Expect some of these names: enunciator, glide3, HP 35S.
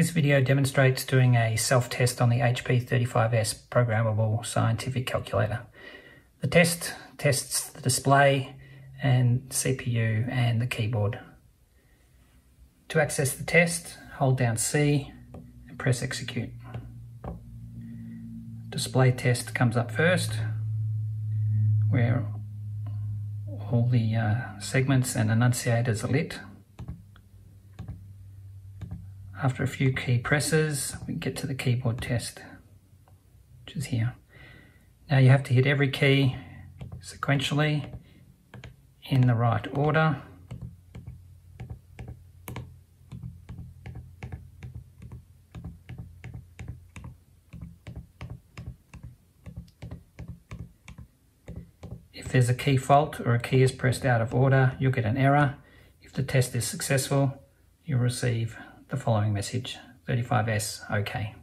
This video demonstrates doing a self-test on the HP 35S programmable scientific calculator. The test tests the display and CPU and the keyboard. To access the test, hold down C and press execute. Display test comes up first, where all the segments and enunciators are lit. After a few key presses, we get to the keyboard test, which is here. Now you have to hit every key sequentially in the right order. If there's a key fault or a key is pressed out of order, you'll get an error. If the test is successful, you'll receive the following message: 35S OK.